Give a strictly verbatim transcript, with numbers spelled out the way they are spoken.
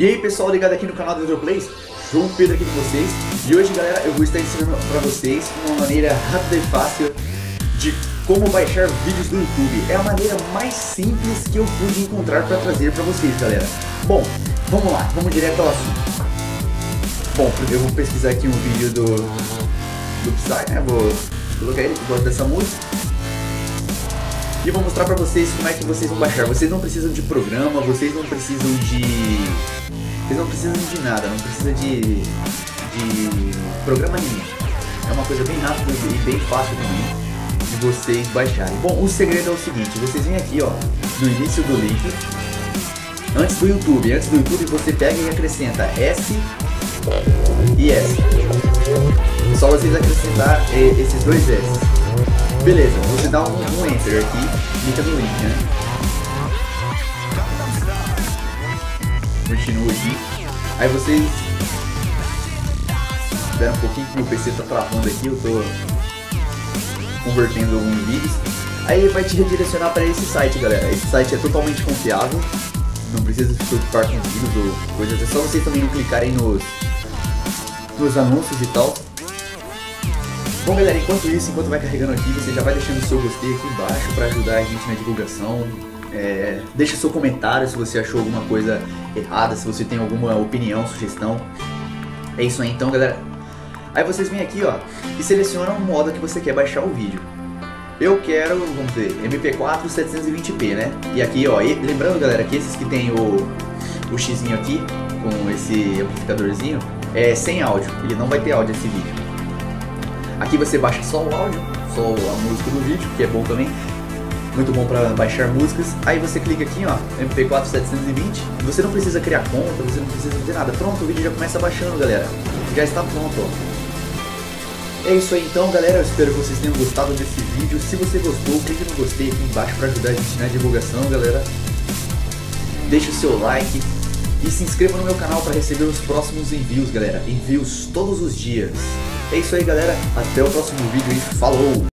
E aí pessoal, ligado aqui no canal do HidroPlays, João Pedro aqui com vocês. E hoje galera, eu vou estar ensinando para vocês uma maneira rápida e fácil de como baixar vídeos do YouTube. É a maneira mais simples que eu pude encontrar para trazer para vocês galera. Bom, vamos lá, vamos direto ao assunto. Bom, eu vou pesquisar aqui um vídeo do, do Psy, né? Vou colocar ele, que gosta dessa música. E vou mostrar pra vocês como é que vocês vão baixar. Vocês não precisam de programa, vocês não precisam de... Vocês não precisam de nada, não precisa de... de programa nenhum. É uma coisa bem rápida e bem fácil também de vocês baixarem. Bom, o segredo é o seguinte, vocês vêm aqui ó, no início do link, antes do YouTube, antes do YouTube você pega e acrescenta S e S. Só vocês acrescentar esses dois S. Beleza, você dá um, um enter aqui, clica no link, né? Continua aqui. Aí vocês... Espera um pouquinho que o P C tá travando aqui, eu tô convertendo alguns vídeos. Aí ele vai te redirecionar para esse site, galera. Esse site é totalmente confiável, não precisa se preocupar com vídeos ou coisas. É só vocês também não clicarem nos, nos anúncios e tal. Bom galera, enquanto isso, enquanto vai carregando aqui, você já vai deixando o seu gostei aqui embaixo para ajudar a gente na divulgação. É, deixa seu comentário se você achou alguma coisa errada, se você tem alguma opinião, sugestão. É isso aí então galera. Aí vocês vêm aqui ó, e selecionam o modo que você quer baixar o vídeo. Eu quero, vamos ver, M P quatro setecentos e vinte p, né? E aqui ó, e, lembrando galera que esses que tem o, o xizinho aqui, com esse amplificadorzinho, é sem áudio, ele não vai ter áudio esse vídeo. Aqui você baixa só o áudio, só a música do vídeo, que é bom também. Muito bom para baixar músicas. Aí você clica aqui, ó, M P quatro setecentos e vinte. Você não precisa criar conta, você não precisa fazer nada. Pronto, o vídeo já começa baixando, galera. Já está pronto, ó. É isso aí então, galera. Eu espero que vocês tenham gostado desse vídeo. Se você gostou, clique no gostei aqui embaixo para ajudar a gente na divulgação, galera. Deixa o seu like e se inscreva no meu canal para receber os próximos envios, galera. Envios todos os dias. É isso aí, galera. Até o próximo vídeo e falou!